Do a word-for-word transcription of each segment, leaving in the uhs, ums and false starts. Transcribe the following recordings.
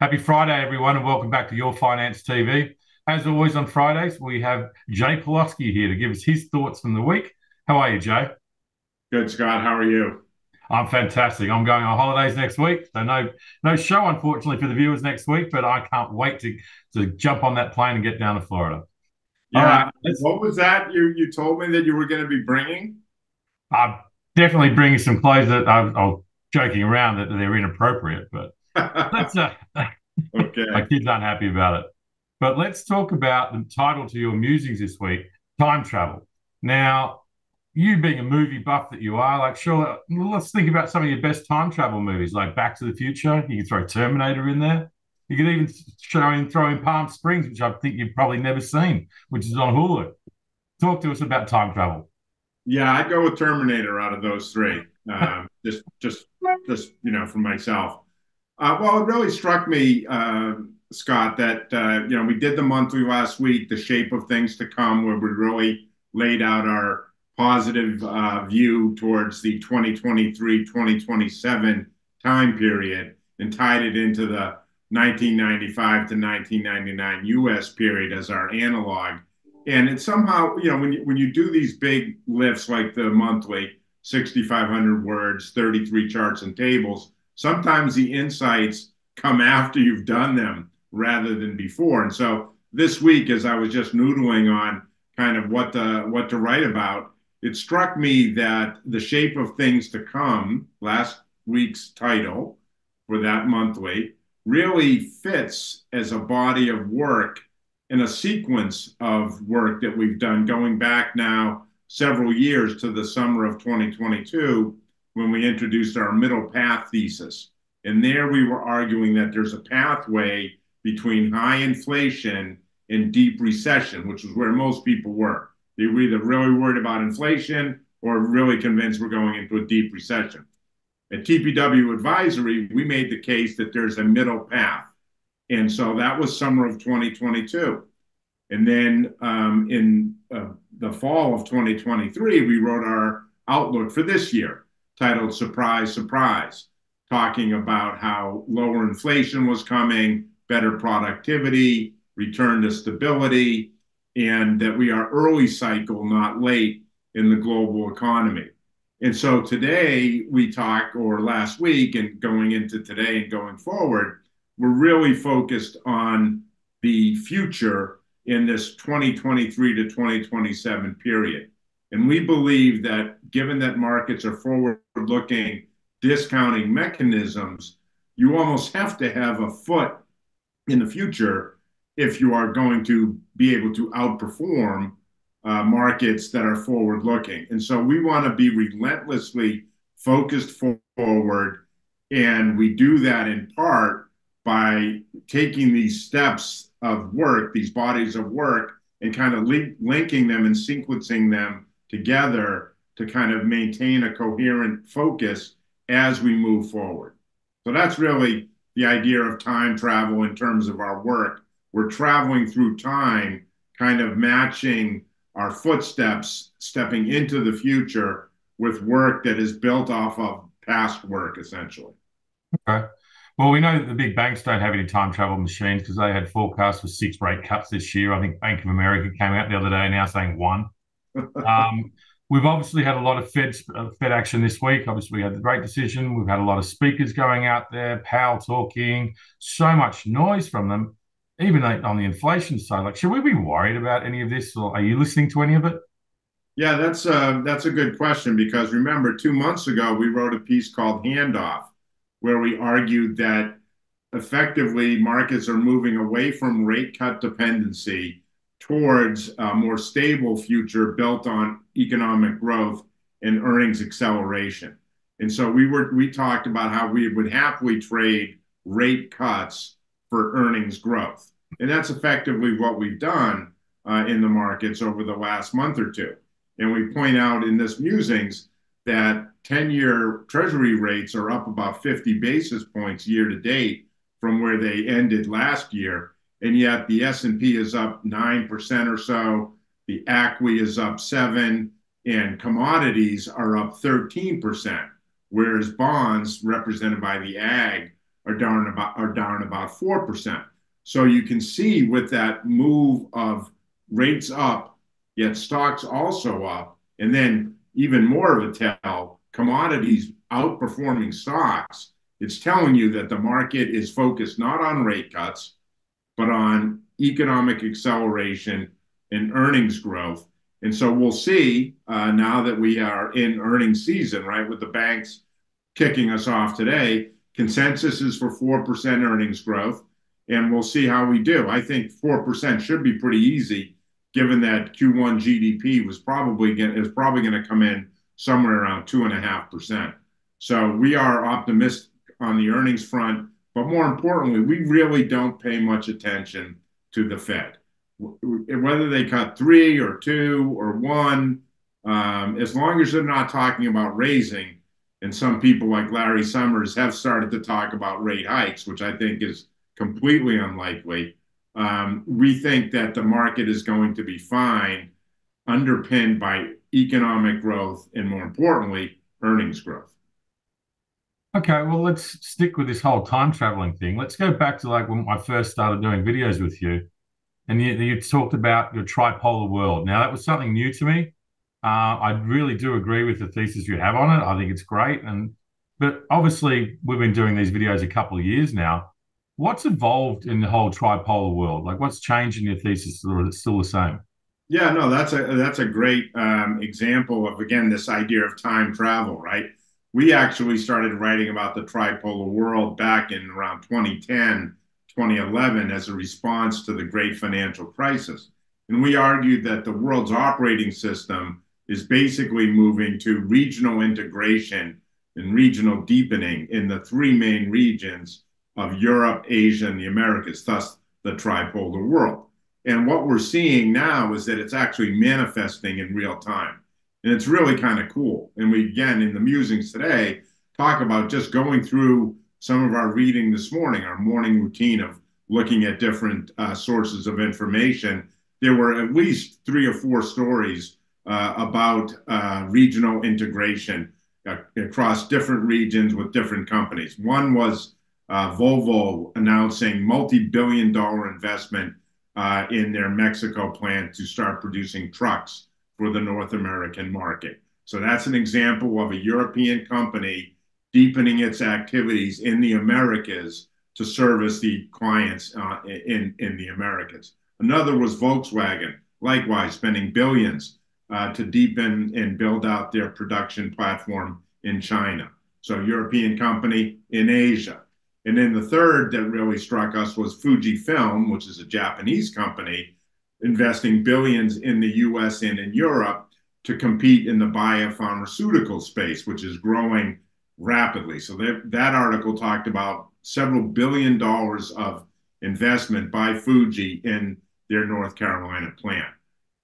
Happy Friday, everyone, and welcome back to Your Finance T V. As always on Fridays, we have Jay Pelosky here to give us his thoughts from the week. How are you, Jay? Good, Scott. How are you? I'm fantastic. I'm going on holidays next week, so no no show, unfortunately, for the viewers next week, but I can't wait to, to jump on that plane and get down to Florida. Yeah. All right, what was that you, you told me that you were going to be bringing? I'm definitely bringing some clothes that I'm, I'm joking around that they're inappropriate, but... That's a, okay. My kid's unhappy about it. But let's talk about the title to your musings this week, time travel. Now, you being a movie buff that you are, like, sure, let's think about some of your best time travel movies, like Back to the Future. You can throw Terminator in there. You could even show in, throw in Palm Springs, which I think you've probably never seen, which is on Hulu. Talk to us about time travel. Yeah, I'd go with Terminator out of those three, um, just, just, just you know, for myself. Uh, well, it really struck me, uh, Scott, that, uh, you know, we did the monthly last week, The Shape of Things to Come, where we really laid out our positive uh, view towards the twenty twenty-three twenty twenty-seven time period and tied it into the nineteen ninety-five to nineteen ninety-nine U S period as our analog. And it somehow, you know, when you, when you do these big lifts like the monthly, sixty-five hundred words, thirty-three charts and tables, sometimes the insights come after you've done them rather than before. And so this week, as I was just noodling on kind of what to, what to write about, it struck me that The Shape of Things to Come, last week's title for that monthly, really fits as a body of work and a sequence of work that we've done going back now several years to the summer of twenty twenty-two, when we introduced our middle path thesis. And there we were arguing that there's a pathway between high inflation and deep recession, which is where most people were. They were either really worried about inflation or really convinced we're going into a deep recession. At T P W Advisory, we made the case that there's a middle path. And so that was summer of twenty twenty-two. And then um, in uh, the fall of twenty twenty-three, we wrote our outlook for this year, titled Surprise, Surprise, talking about how lower inflation was coming, better productivity, return to stability, and that we are early cycle, not late, in the global economy. And so today we talk, or last week and going into today and going forward, we're really focused on the future in this twenty twenty-three to twenty twenty-seven period. And we believe that given that markets are forward-looking discounting mechanisms, you almost have to have a foot in the future if you are going to be able to outperform uh, markets that are forward-looking. And so we want to be relentlessly focused forward, and we do that in part by taking these steps of work, these bodies of work, and kind of link, linking them and sequencing them together to kind of maintain a coherent focus as we move forward. So that's really the idea of time travel in terms of our work. We're traveling through time, kind of matching our footsteps, stepping into the future with work that is built off of past work, essentially. Okay. Well, we know that the big banks don't have any time travel machines because they had forecasts for six rate cuts this year. I think Bank of America came out the other day now saying one. um, we've obviously had a lot of Fed, uh, Fed action this week. Obviously, we had the great decision. We've had a lot of speakers going out there, Powell talking, so much noise from them, even on the inflation side. Like, should we be worried about any of this, or are you listening to any of it? Yeah, that's uh, that's a good question, because remember, two months ago, we wrote a piece called Handoff, where we argued that effectively markets are moving away from rate cut dependency towards a more stable future built on economic growth and earnings acceleration. And so we were we talked about how we would happily trade rate cuts for earnings growth. And that's effectively what we've done uh, in the markets over the last month or two. And we point out in this musings that ten-year Treasury rates are up about fifty basis points year-to-date from where they ended last year, and yet the S and P is up nine percent or so, the A C W I is up seven percent, and commodities are up thirteen percent, whereas bonds, represented by the A G, are down about are down about four percent. So you can see with that move of rates up, yet stocks also up, and then even more of a tell, commodities outperforming stocks, it's telling you that the market is focused not on rate cuts, but on economic acceleration and earnings growth. And so we'll see uh, now that we are in earnings season, right, with the banks kicking us off today, consensus is for four percent earnings growth, and we'll see how we do. I think four percent should be pretty easy, given that Q one G D P was probably get, is probably going to come in somewhere around two point five percent. So we are optimistic on the earnings front, but more importantly, we really don't pay much attention to the Fed. Whether they cut three or two or one, um, as long as they're not talking about raising, and some people like Larry Summers have started to talk about rate hikes, which I think is completely unlikely, um, we think that the market is going to be fine, underpinned by economic growth and, more importantly, earnings growth. Okay, well, let's stick with this whole time traveling thing. Let's go back to like when I first started doing videos with you, and you, you talked about your tripolar world. Now, that was something new to me. Uh, I really do agree with the thesis you have on it. I think it's great. And but obviously, we've been doing these videos a couple of years now. What's evolved in the whole tripolar world? Like, what's changed in your thesis, or it's still the same? Yeah, no, that's a that's a great um, example of, again, this idea of time travel, right? We actually started writing about the tripolar world back in around twenty ten, twenty eleven as a response to the great financial crisis. And we argued that the world's operating system is basically moving to regional integration and regional deepening in the three main regions of Europe, Asia, and the Americas, thus the tripolar world. And what we're seeing now is that it's actually manifesting in real time. And it's really kind of cool. And we, again, in the musings today, talk about just going through some of our reading this morning, our morning routine of looking at different uh, sources of information. There were at least three or four stories uh, about uh, regional integration uh, across different regions with different companies. One was uh, Volvo announcing multi-billion dollar investment uh, in their Mexico plant to start producing trucks for the North American market. So that's an example of a European company deepening its activities in the Americas to service the clients uh, in, in the Americas. Another was Volkswagen, likewise spending billions uh, to deepen and build out their production platform in China. So European company in Asia. And then the third that really struck us was Fujifilm, which is a Japanese company, investing billions in the U S and in Europe to compete in the biopharmaceutical space, which is growing rapidly. So that, that article talked about several billion dollars of investment by Fuji in their North Carolina plant.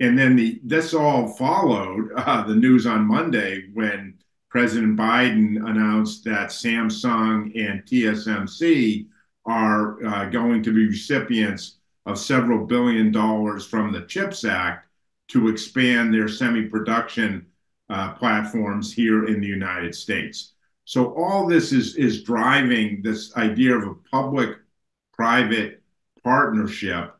And then the, this all followed uh, the news on Monday when President Biden announced that Samsung and T S M C are uh, going to be recipients of several billion dollars from the CHIPS Act to expand their semi-production uh, platforms here in the United States. So all this is, is driving this idea of a public-private partnership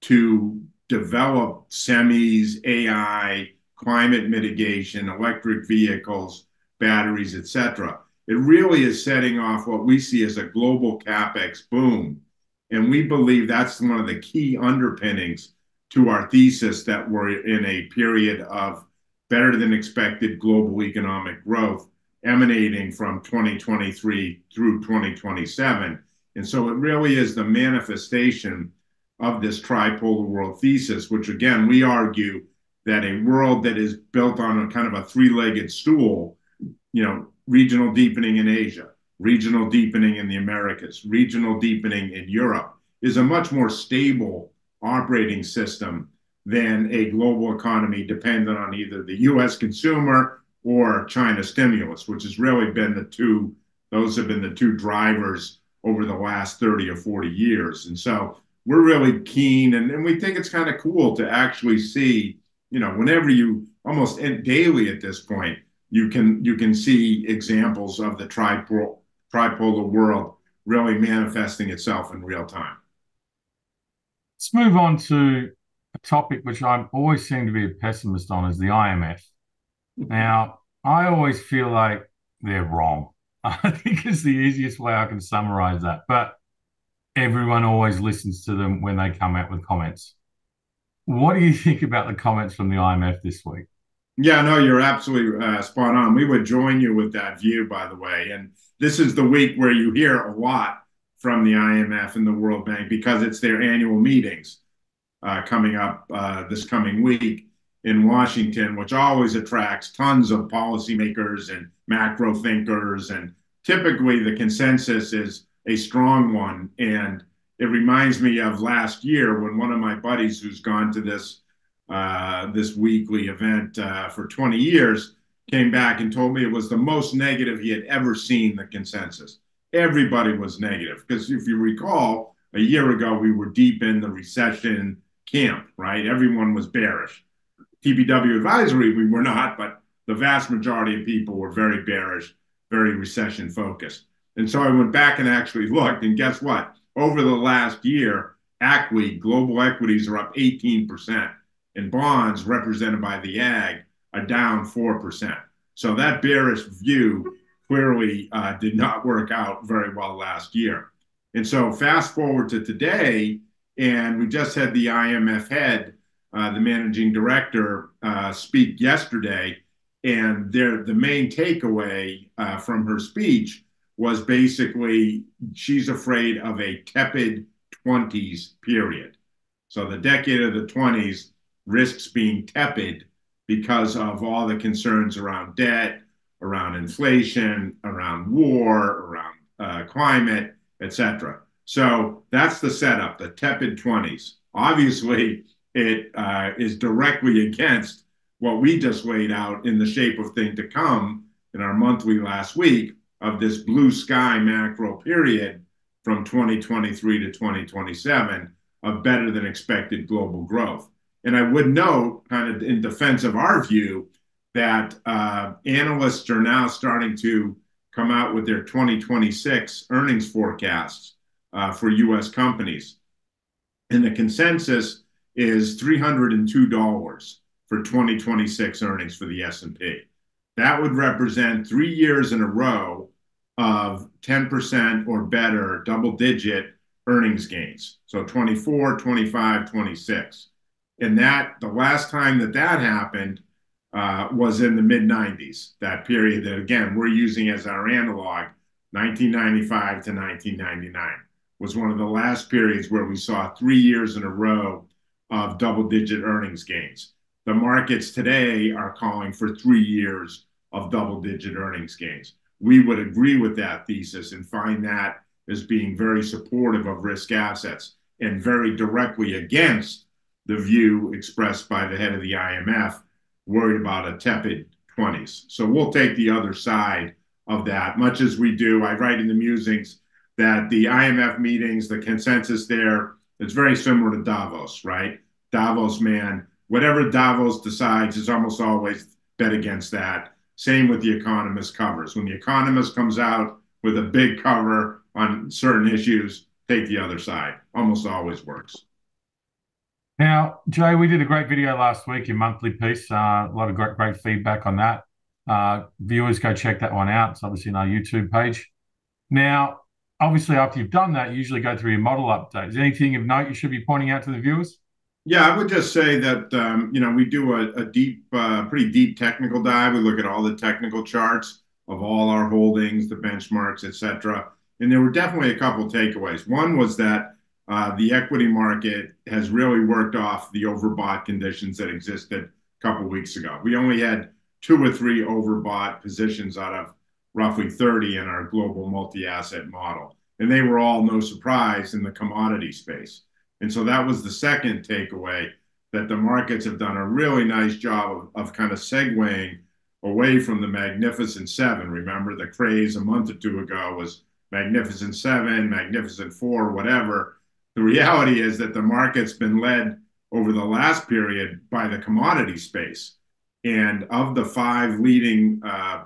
to develop semis, A I, climate mitigation, electric vehicles, batteries, et cetera. It really is setting off what we see as a global CapEx boom. And we believe that's one of the key underpinnings to our thesis that we're in a period of better than expected global economic growth emanating from twenty twenty-three through twenty twenty-seven. And so it really is the manifestation of this tripolar world thesis, which again, we argue that a world that is built on a kind of a three-legged stool, you know, regional deepening in Asia, regional deepening in the Americas, regional deepening in Europe, is a much more stable operating system than a global economy dependent on either the U S consumer or China stimulus, which has really been the two, those have been the two drivers over the last thirty or forty years. And so we're really keen, and, and we think it's kind of cool to actually see, you know, whenever you, almost daily at this point, you can, you can see examples of the tripolar, tripolar world really manifesting itself in real time. Let's move on to a topic which I always seem to be a pessimist on, is the I M F. Now, I always feel like they're wrong. I think it's the easiest way I can summarize that. But everyone always listens to them when they come out with comments. What do you think about the comments from the I M F this week? Yeah, no, you're absolutely uh, spot on. We would join you with that view, by the way. And this is the week where you hear a lot from the I M F and the World Bank because it's their annual meetings uh, coming up uh, this coming week in Washington, which always attracts tons of policymakers and macro thinkers. And typically the consensus is a strong one. And it reminds me of last year when one of my buddies who's gone to this uh, this weekly event uh, for twenty years came back and told me it was the most negative he had ever seen the consensus. Everybody was negative because if you recall, a year ago, we were deep in the recession camp, right? Everyone was bearish. T P W Advisory, we were not, but the vast majority of people were very bearish, very recession focused. And so I went back and actually looked, and guess what? Over the last year, A C W I, global equities are up eighteen percent, and bonds represented by the ag are down four percent. So that bearish view clearly uh, did not work out very well last year. And so fast forward to today, and we just had the I M F head, Uh, the managing director, uh, speak yesterday, and there, the main takeaway uh, from her speech was basically she's afraid of a tepid twenties period. So the decade of the twenties risks being tepid because of all the concerns around debt, around inflation, around war, around uh, climate, et cetera. So that's the setup, the tepid twenties. Obviously, It uh, is directly against what we just laid out in The Shape of Things to Come in our monthly last week of this blue sky macro period from twenty twenty-three to twenty twenty-seven of better than expected global growth. And I would note, kind of in defense of our view, that uh, analysts are now starting to come out with their twenty twenty-six earnings forecasts uh, for U S companies. And the consensus is three hundred two dollars for twenty twenty-six earnings for the S and P. That would represent three years in a row of ten percent or better double-digit earnings gains. So twenty-four, twenty-five, twenty-six. And that the last time that that happened uh, was in the mid nineties, that period that, again, we're using as our analog, nineteen ninety-five to nineteen ninety-nine, was one of the last periods where we saw three years in a row of double-digit earnings gains. The markets today are calling for three years of double-digit earnings gains. We would agree with that thesis and find that as being very supportive of risk assets and very directly against the view expressed by the head of the I M F, worried about a tepid twenties. So we'll take the other side of that, much as we do. I write in the musings that the I M F meetings, the consensus there, it's very similar to Davos, right? Davos, man, whatever Davos decides is almost always bet against that. Same with The Economist covers. When The Economist comes out with a big cover on certain issues, take the other side. Almost always works. Now, Jay, we did a great video last week, your monthly piece. Uh, a lot of great, great feedback on that. Uh, viewers, go check that one out. It's obviously on our YouTube page. Now, obviously, after you've done that, you usually go through your model updates. Anything of note you should be pointing out to the viewers? Yeah, I would just say that, um, you know, we do a, a deep, uh, pretty deep technical dive. We look at all the technical charts of all our holdings, the benchmarks, et cetera. And there were definitely a couple of takeaways. One was that uh, the equity market has really worked off the overbought conditions that existed a couple of weeks ago. We only had two or three overbought positions out of roughly thirty in our global multi-asset model. And they were all, no surprise, in the commodity space. And so that was the second takeaway, that the markets have done a really nice job of, of kind of segueing away from the Magnificent Seven. Remember, the craze a month or two ago was Magnificent Seven, Magnificent Four, whatever. The reality is that the market's been led over the last period by the commodity space. And of the five leading uh,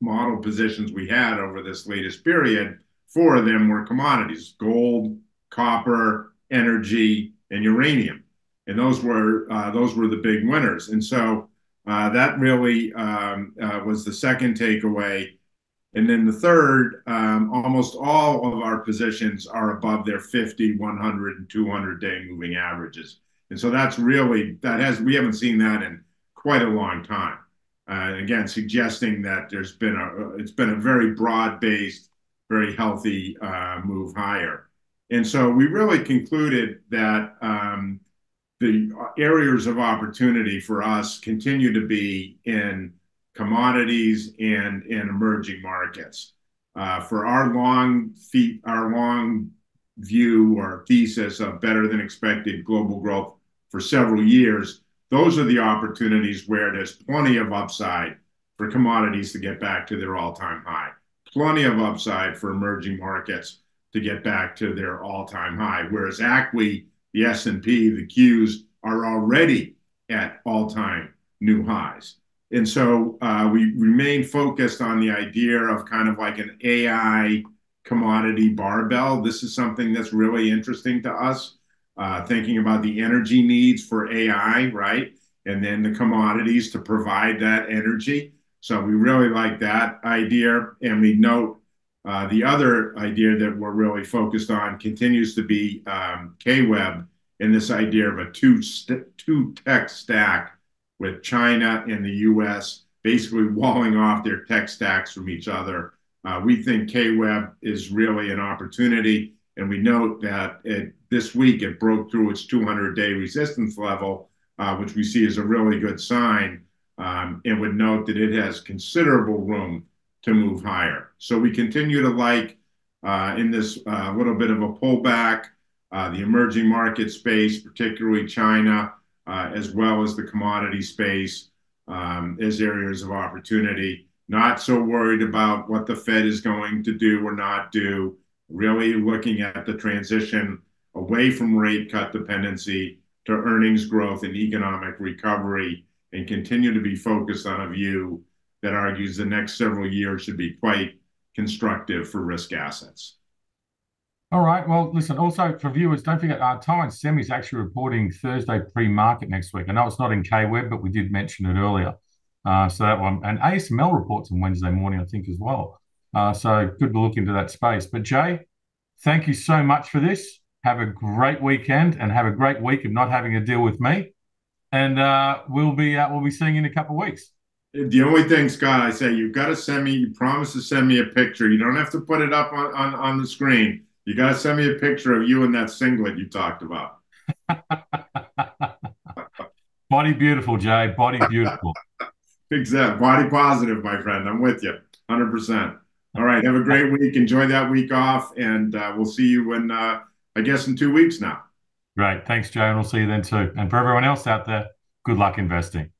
model positions we had over this latest period, Four of them were commodities: gold, copper, energy, and uranium. And those were uh, those were the big winners. And so uh, that really um, uh, was the second takeaway. And then the third, um, almost all of our positions are above their fifty, one hundred, and two hundred day moving averages. And so that's really, that has, we haven't seen that in quite a long time. Uh, again, suggesting that there's been a, it's been a very broad-based, very healthy uh, move higher. And so we really concluded that um, the areas of opportunity for us continue to be in commodities and in emerging markets. Uh, for our long feet, our long view or thesis of better than expected global growth for several years, those are the opportunities where there's plenty of upside for commodities to get back to their all-time high, plenty of upside for emerging markets to get back to their all-time high, whereas A C W I, the S and P, the Qs are already at all-time new highs. And so uh, we remain focused on the idea of kind of like an A I commodity barbell. This is something that's really interesting to us. Uh, thinking about the energy needs for A I, right? And then the commodities to provide that energy. So we really like that idea. And we note uh, the other idea that we're really focused on continues to be um, K-Web and this idea of a two, st two tech stack with China and the U S basically walling off their tech stacks from each other. Uh, we think K-Web is really an opportunity. And we note that it, this week it broke through its two hundred day resistance level, uh, which we see as a really good sign, um, and would note that it has considerable room to move higher. So we continue to like, uh, in this uh, little bit of a pullback, uh, the emerging market space, particularly China, uh, as well as the commodity space um, as areas of opportunity. Not so worried about what the Fed is going to do or not do. Really looking at the transition away from rate cut dependency to earnings growth and economic recovery, and continue to be focused on a view that argues the next several years should be quite constructive for risk assets. All right. Well, listen, also for viewers, don't forget, uh, Taiwan Semi is actually reporting Thursday pre-market next week. I know it's not in K-Web, but we did mention it earlier. Uh, so that one, and A S M L reports on Wednesday morning, I think, as well. Uh, so good to look into that space. But Jay, thank you so much for this. Have a great weekend and have a great week of not having to deal with me. And uh, we'll be uh, we'll be seeing you in a couple of weeks. The only thing, Scott, I say, you've got to send me, you promise to send me a picture. You don't have to put it up on, on, on the screen. You got to send me a picture of you in that singlet you talked about. Body beautiful, Jay. Body beautiful. Exactly. Body positive, my friend. I'm with you. one hundred percent. All right. Have a great week. Enjoy that week off. And uh, we'll see you in, uh, I guess, in two weeks now. Great. Thanks, Jay. And we'll see you then too. And for everyone else out there, good luck investing.